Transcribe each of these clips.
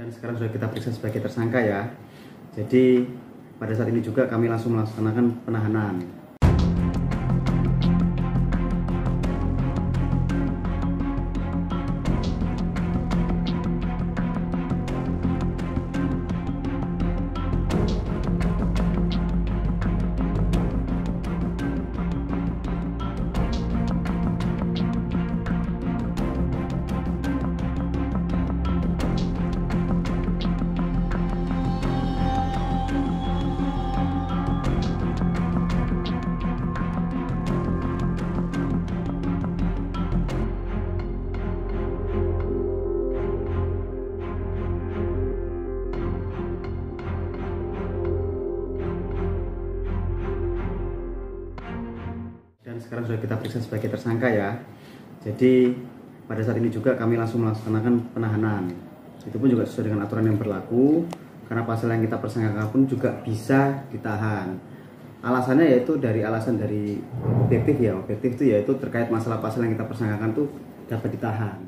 Dan sekarang sudah kita periksa sebagai tersangka ya. Jadi pada saat ini juga kami langsung melaksanakan penahanan. Sekarang sudah kita periksa sebagai tersangka ya. Jadi pada saat ini juga kami langsung melaksanakan penahanan. Itu pun juga sesuai dengan aturan yang berlaku, karena pasal yang kita persangkakan pun juga bisa ditahan. Alasannya yaitu dari alasan dari objektif ya. Objektif itu yaitu terkait masalah pasal yang kita persangkakan tuh dapat ditahan.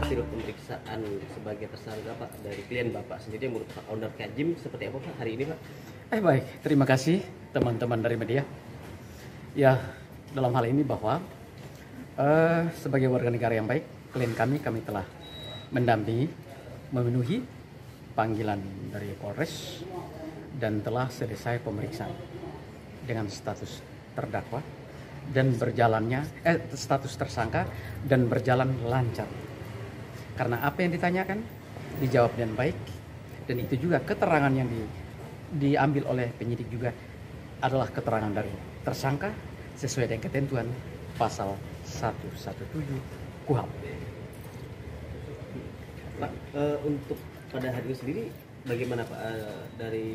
Hasil pemeriksaan sebagai tersangka Pak dari klien Bapak sendiri yang merupakan owner K GYM seperti apa Pak hari ini Pak? Baik, terima kasih teman-teman dari media. Ya, dalam hal ini bahwa sebagai warga negara yang baik, klien kami telah mendampingi, memenuhi panggilan dari Polres dan telah selesai pemeriksaan dengan status terdakwa dan berjalannya status tersangka dan berjalan lancar. Karena apa yang ditanyakan dijawab dengan baik, dan itu juga keterangan yang diambil oleh penyidik juga adalah keterangan dari tersangka sesuai dengan ketentuan pasal 117 KUHP. Pak, untuk pada hari ini sendiri bagaimana Pak dari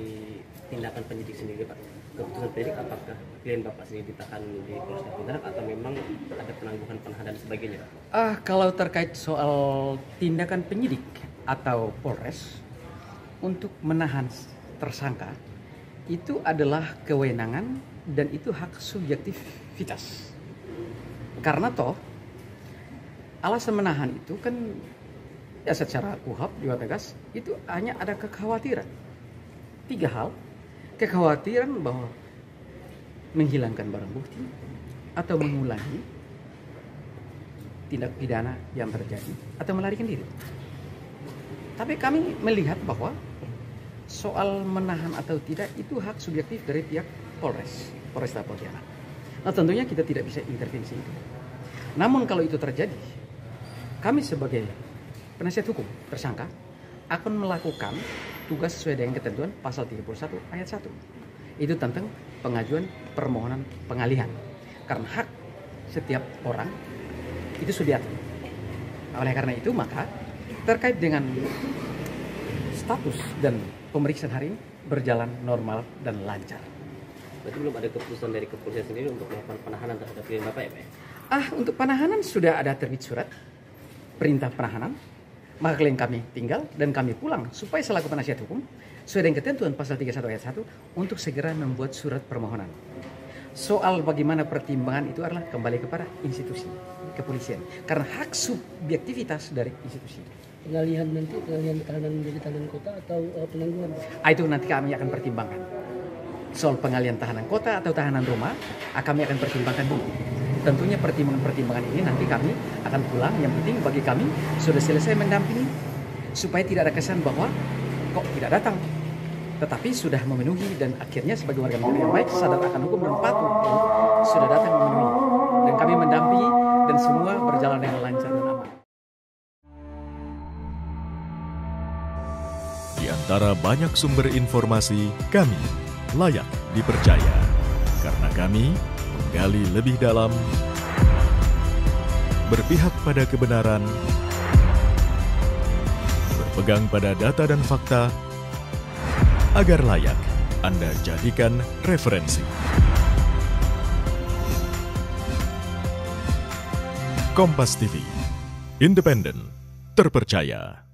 tindakan penyidik sendiri Pak? Keputusan penyidik apakah klien Bapak sendiri ditahan di Polresta Pontianak atau memang ada penangguhan penahanan dan sebagainya? Kalau terkait soal tindakan penyidik atau Polres untuk menahan tersangka itu adalah kewenangan dan itu hak subjektivitas. Karena toh alasan menahan itu kan ya secara KUHP dibatasi itu hanya ada kekhawatiran. Tiga hal. Kekhawatiran bahwa menghilangkan barang bukti atau mengulangi tindak pidana yang terjadi atau melarikan diri. Tapi kami melihat bahwa soal menahan atau tidak itu hak subjektif dari pihak Polresta Pontianak. Nah, tentunya kita tidak bisa intervensi itu. Namun kalau itu terjadi, kami sebagai penasihat hukum tersangka akan melakukan tugas sesuai dengan ketentuan pasal 31 ayat 1 itu tentang pengajuan permohonan pengalihan, karena hak setiap orang itu sudah diatur. Oleh karena itu maka terkait dengan status dan pemeriksaan hari ini berjalan normal dan lancar. Berarti belum ada keputusan dari kepolisian sendiri untuk melakukan penahanan terhadap klien Bapak ya Pak? Untuk penahanan sudah ada terbit surat perintah penahanan. Maka klien kami tinggal dan kami pulang supaya selaku penasihat hukum sesuai dengan ketentuan pasal 31 ayat 1 untuk segera membuat surat permohonan. Soal bagaimana pertimbangan itu adalah kembali kepada institusi kepolisian, karena hak subjektivitas dari institusi. Pengalihan nanti, pengalihan tahanan menjadi tahanan kota atau penangguhan? Itu nanti kami akan pertimbangkan. Soal pengalihan tahanan kota atau tahanan rumah kami akan pertimbangkan dulu. Tentunya pertimbangan-pertimbangan ini nanti kami akan pulang. Yang penting bagi kami sudah selesai mendampingi supaya tidak ada kesan bahwa kok tidak datang. Tetapi sudah memenuhi dan akhirnya sebagai warga negara yang baik sadar akan hukum dan patuh dan sudah datang memenuhi. Dan kami mendampingi dan semua berjalan dengan lancar dan aman. Di antara banyak sumber informasi, kami layak dipercaya karena kami menggali lebih dalam, berpihak pada kebenaran, berpegang pada data dan fakta, agar layak Anda jadikan referensi. Kompas TV, independen, terpercaya.